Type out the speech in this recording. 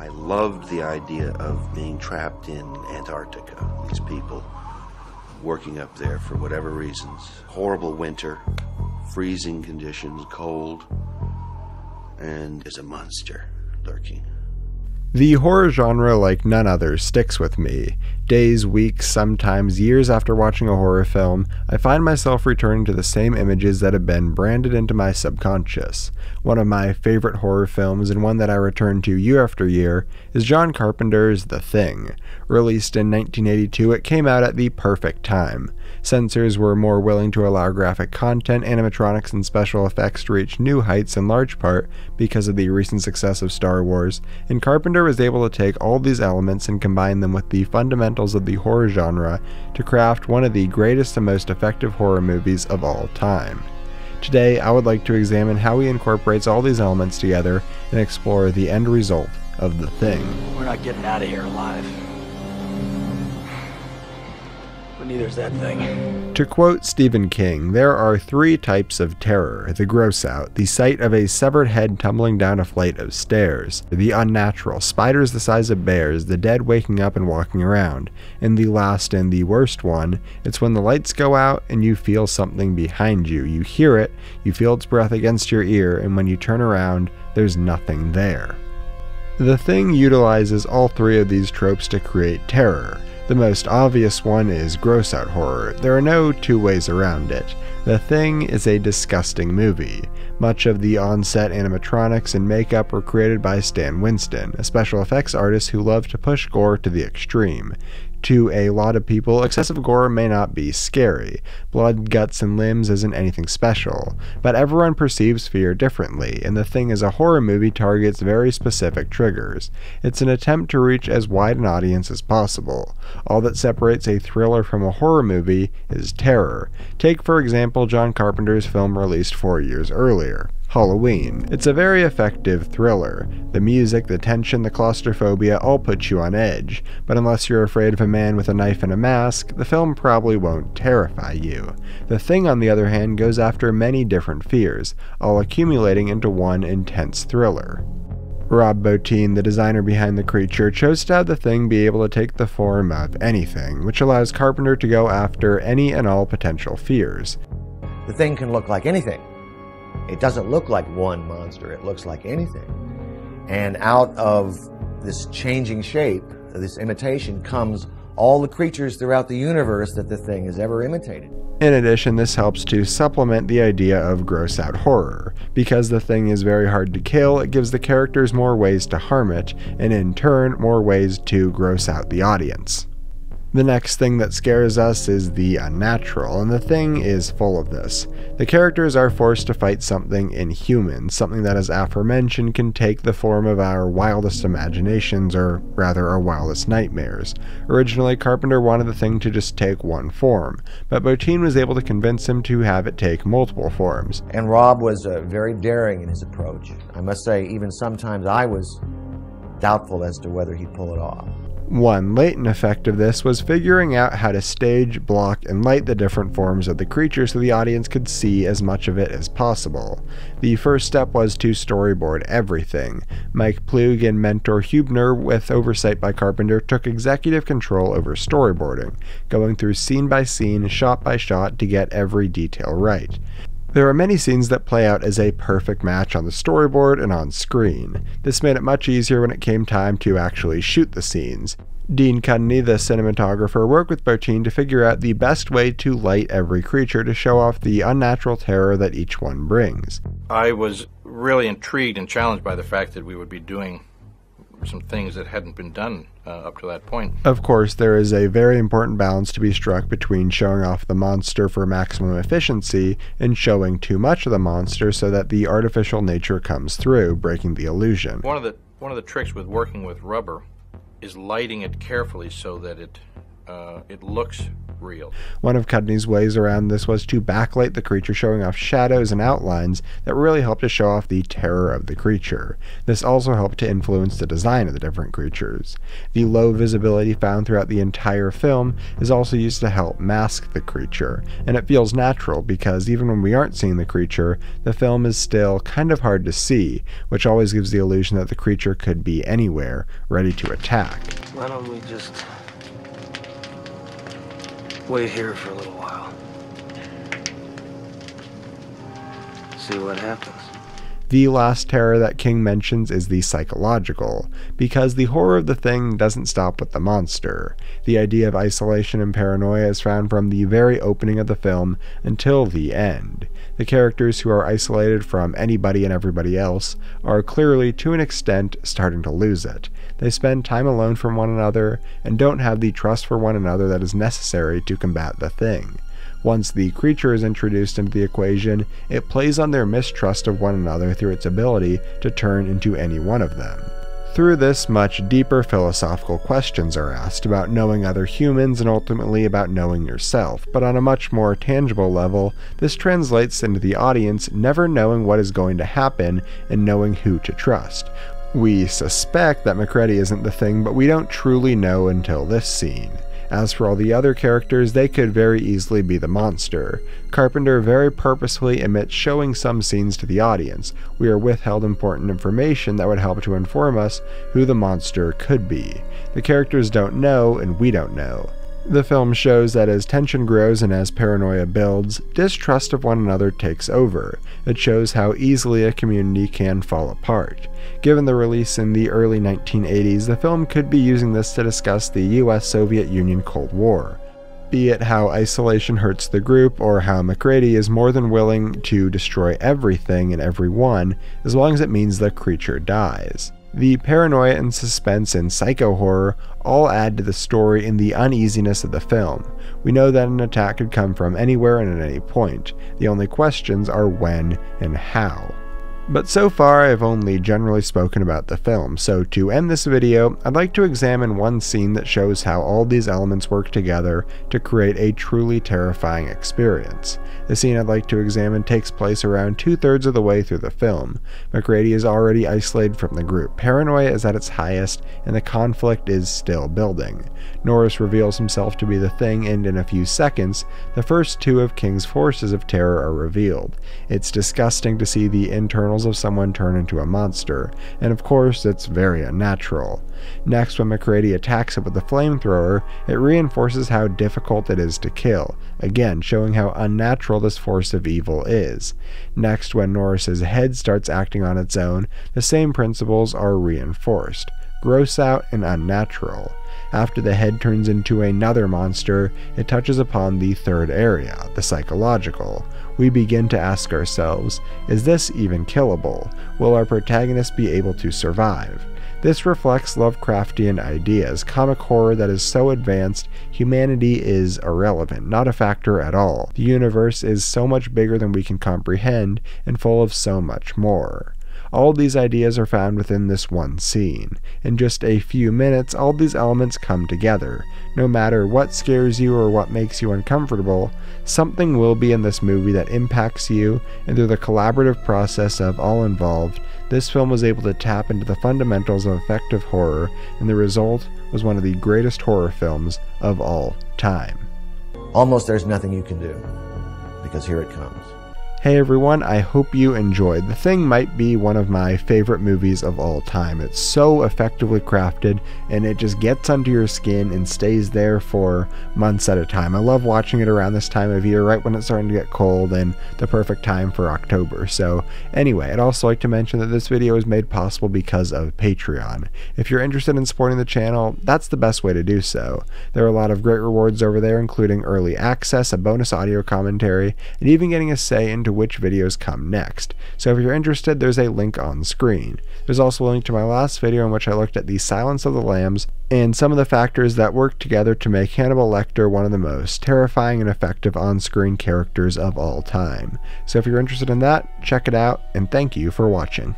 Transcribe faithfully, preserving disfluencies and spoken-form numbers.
I loved the idea of being trapped in Antarctica. These people working up there for whatever reasons. Horrible winter, freezing conditions, cold, and there's a monster lurking. The horror genre, like none other, sticks with me. Days, weeks, sometimes years after watching a horror film, I find myself returning to the same images that have been branded into my subconscious. One of my favorite horror films, and one that I return to year after year, is John Carpenter's The Thing. Released in nineteen eighty-two, it came out at the perfect time. Censors were more willing to allow graphic content, animatronics, and special effects to reach new heights in large part because of the recent success of Star Wars, and Carpenter was able to take all these elements and combine them with the fundamental of the horror genre to craft one of the greatest and most effective horror movies of all time. Today, I would like to examine how he incorporates all these elements together and explore the end result of The Thing. We're not getting out of here alive. But neither's that thing. To quote Stephen King, there are three types of terror: the gross out, the sight of a severed head tumbling down a flight of stairs, the unnatural, spiders the size of bears, the dead waking up and walking around, and the last and the worst one, it's when the lights go out and you feel something behind you. You hear it, you feel its breath against your ear, and when you turn around, there's nothing there. The Thing utilizes all three of these tropes to create terror. The most obvious one is gross-out horror. There are no two ways around it. The Thing is a disgusting movie. Much of the on-set animatronics and makeup were created by Stan Winston, a special effects artist who loved to push gore to the extreme. To a lot of people, excessive gore may not be scary. Blood, guts, and limbs isn't anything special. But everyone perceives fear differently, and The Thing as a horror movie targets very specific triggers. It's an attempt to reach as wide an audience as possible. All that separates a thriller from a horror movie is terror. Take, for example, John Carpenter's film released four years earlier, Halloween. It's a very effective thriller. The music, the tension, the claustrophobia all put you on edge, but unless you're afraid of a man with a knife and a mask, the film probably won't terrify you. The Thing, on the other hand, goes after many different fears, all accumulating into one intense thriller. Rob Bottin, the designer behind the creature, chose to have The Thing be able to take the form of anything, which allows Carpenter to go after any and all potential fears. The Thing can look like anything. It doesn't look like one monster, it looks like anything. And out of this changing shape, this imitation, comes all the creatures throughout the universe that The Thing has ever imitated. In addition, this helps to supplement the idea of gross-out horror. Because The Thing is very hard to kill, it gives the characters more ways to harm it, and in turn, more ways to gross out the audience. The next thing that scares us is the unnatural, and The Thing is full of this. The characters are forced to fight something inhuman, something that, as aforementioned, can take the form of our wildest imaginations, or rather our wildest nightmares. Originally, Carpenter wanted The Thing to just take one form, but Bottin was able to convince him to have it take multiple forms. And Rob was uh, very daring in his approach. I must say, even sometimes I was doubtful as to whether he'd pull it off. One latent effect of this was figuring out how to stage, block, and light the different forms of the creature so the audience could see as much of it as possible. The first step was to storyboard everything. Mike Ploeg and mentor Huebner, with oversight by Carpenter, took executive control over storyboarding, going through scene by scene, shot by shot to get every detail right. There are many scenes that play out as a perfect match on the storyboard and on screen. This made it much easier when it came time to actually shoot the scenes. Dean Cundey, the cinematographer, worked with Bottin to figure out the best way to light every creature to show off the unnatural terror that each one brings. I was really intrigued and challenged by the fact that we would be doing some things that hadn't been done uh, up to that point. Of course, there is a very important balance to be struck between showing off the monster for maximum efficiency and showing too much of the monster so that the artificial nature comes through, breaking the illusion. One of the, one of the tricks with working with rubber is lighting it carefully so that it uh, it looks real. One of Cundey's ways around this was to backlight the creature, showing off shadows and outlines that really helped to show off the terror of the creature. This also helped to influence the design of the different creatures. The low visibility found throughout the entire film is also used to help mask the creature, and it feels natural because even when we aren't seeing the creature, the film is still kind of hard to see, which always gives the illusion that the creature could be anywhere, ready to attack. Why don't we just wait here for a little while. See what happens. The last terror that King mentions is the psychological, because the horror of The Thing doesn't stop with the monster. The idea of isolation and paranoia is found from the very opening of the film until the end. The characters who are isolated from anybody and everybody else are clearly, to an extent, starting to lose it. They spend time alone from one another and don't have the trust for one another that is necessary to combat the thing. Once the creature is introduced into the equation, it plays on their mistrust of one another through its ability to turn into any one of them. Through this, much deeper philosophical questions are asked about knowing other humans and ultimately about knowing yourself, but on a much more tangible level, this translates into the audience never knowing what is going to happen and knowing who to trust. We suspect that MacReady isn't the thing, but we don't truly know until this scene. As for all the other characters, they could very easily be the monster. Carpenter very purposefully omits showing some scenes to the audience. We are withheld important information that would help to inform us who the monster could be. The characters don't know, and we don't know. The film shows that as tension grows and as paranoia builds, distrust of one another takes over. It shows how easily a community can fall apart. Given the release in the early nineteen eighties, the film could be using this to discuss the U S Soviet Union Cold War. Be it how isolation hurts the group, or how MacReady is more than willing to destroy everything and everyone, as long as it means the creature dies. The paranoia and suspense and psycho-horror all add to the story and the uneasiness of the film. We know that an attack could come from anywhere and at any point. The only questions are when and how. But so far, I've only generally spoken about the film, so to end this video, I'd like to examine one scene that shows how all these elements work together to create a truly terrifying experience. The scene I'd like to examine takes place around two-thirds of the way through the film. MacReady is already isolated from the group, paranoia is at its highest, and the conflict is still building. Norris reveals himself to be the thing, and in a few seconds, the first two of King's forces of terror are revealed. It's disgusting to see the internal of someone turn into a monster, and of course it's very unnatural. Next, when MacReady attacks it with a flamethrower, it reinforces how difficult it is to kill, again showing how unnatural this force of evil is. Next, when Norris's head starts acting on its own, the same principles are reinforced. Gross out and unnatural. After the head turns into another monster, it touches upon the third area, the psychological. We begin to ask ourselves, is this even killable? Will our protagonist be able to survive? This reflects Lovecraftian ideas, comic horror that is so advanced, humanity is irrelevant, not a factor at all. The universe is so much bigger than we can comprehend and full of so much more. All these ideas are found within this one scene. In just a few minutes, all these elements come together. No matter what scares you or what makes you uncomfortable, something will be in this movie that impacts you, and through the collaborative process of all involved, this film was able to tap into the fundamentals of effective horror, and the result was one of the greatest horror films of all time. Almost there's nothing you can do, because here it comes. Hey everyone, I hope you enjoyed. The Thing might be one of my favorite movies of all time. It's so effectively crafted, and it just gets under your skin and stays there for months at a time. I love watching it around this time of year, right when it's starting to get cold, and the perfect time for October. So anyway, I'd also like to mention that this video is made possible because of Patreon. If you're interested in supporting the channel, that's the best way to do so. There are a lot of great rewards over there, including early access, a bonus audio commentary, and even getting a say into which videos come next. So if you're interested, there's a link on screen. There's also a link to my last video in which I looked at the Silence of the Lambs and some of the factors that work together to make Hannibal Lecter one of the most terrifying and effective on-screen characters of all time. So if you're interested in that, check it out, and thank you for watching.